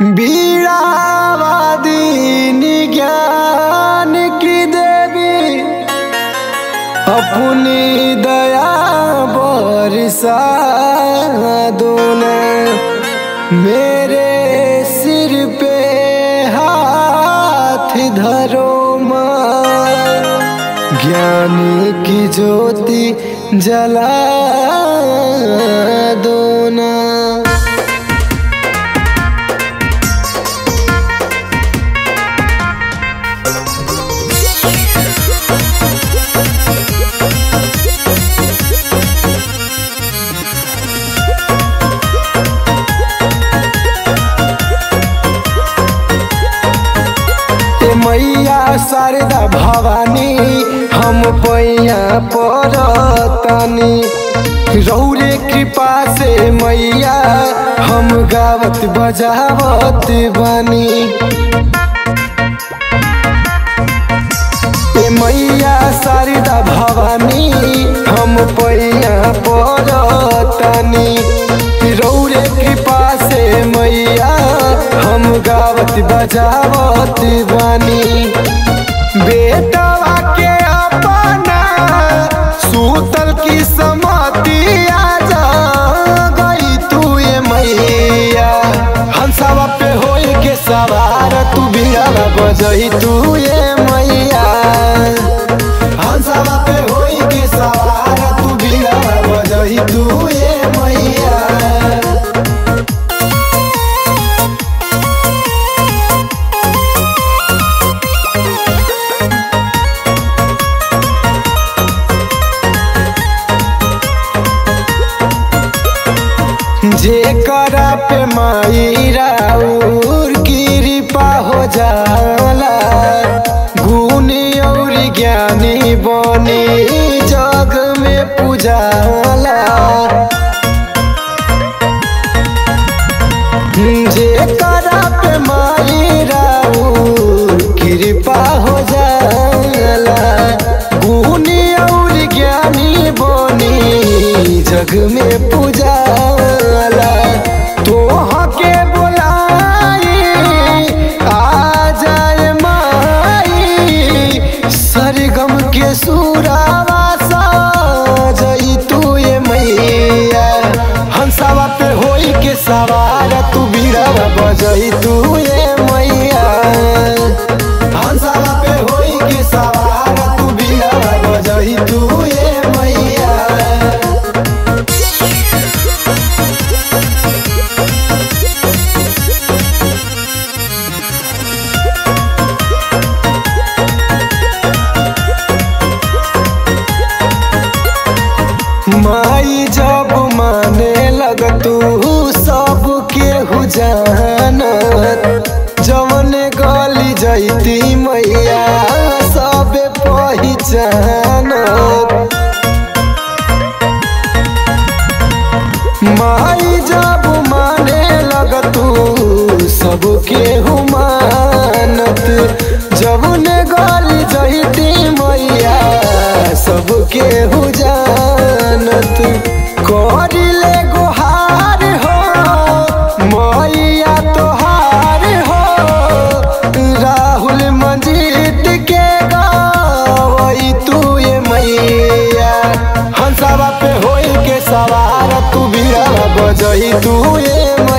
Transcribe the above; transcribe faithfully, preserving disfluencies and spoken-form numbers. बीणा वाली ज्ञान की देवी अपनी दया बरसा दूने मेरे सिर पे हाथ धरो माँ ज्ञान की ज्योति जला दूना। मैया शारदा भवानी हम पैया परतनी रौरे कृपा से मैया हम गावत बजावत बनी। मैया शारदा भवानी हम पैया परतनी रौरे कृपा से मैया हम गावत बजावत बनी। बेटवा के अपना सूतल की समाती आ जा गई तू ये मैया हंसवा पे होई के सवार तू बीना बजई तू ये मैया हंसवा पे होई के सवार तू बीना बजई तू ये मैया। जेकरा पे मायरा उर कृपा हो जाला गुणी और ज्ञानी बनी जग में पूजाला। जेकरा पे मायरा उर कृपा हो जाला गुणी और ज्ञानी बनी जग में पूजाला। सवार तू बीना बजई तू ये मैया हंसवा पे होई के सवार तू बीना बजई तू ये मैया। माई जब माने लग तू केहू जानत जवने गली जैती मैया सब पहचानत। माई जब माने लगतू सब केहू मानत जवने गली जैती मैया सब केहू जानत। करिले गोहार हो मैया तोहार हो राहुल मंजीत के गावई तू ये मैया हंसवा पे होई के सवार तू बीना बजई तू ये।